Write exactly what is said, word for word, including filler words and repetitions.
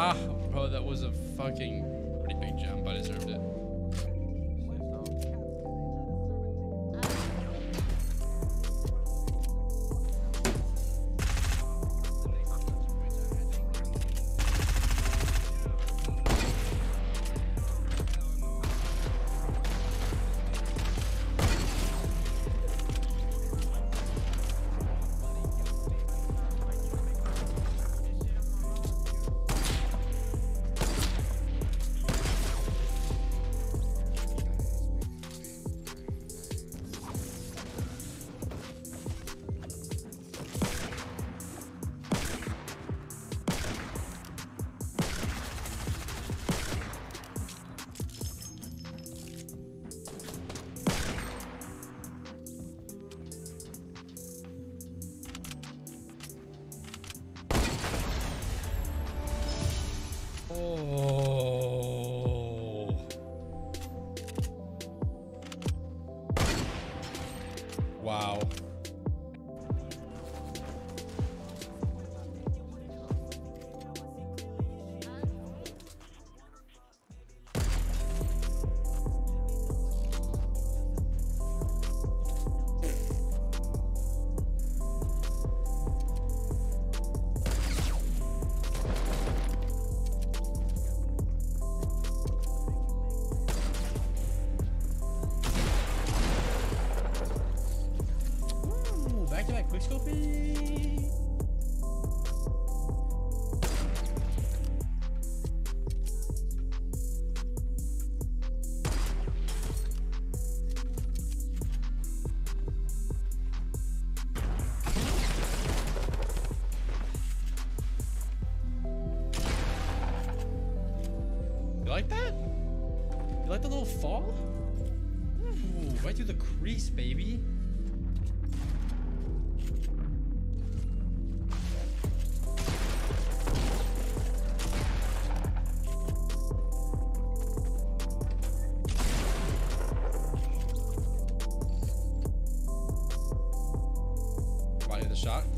Ah, bro, that was a fucking pretty big jump. I deserved it. Wow. You like that? You like the little fall? Ooh, right through the crease, baby. Shot.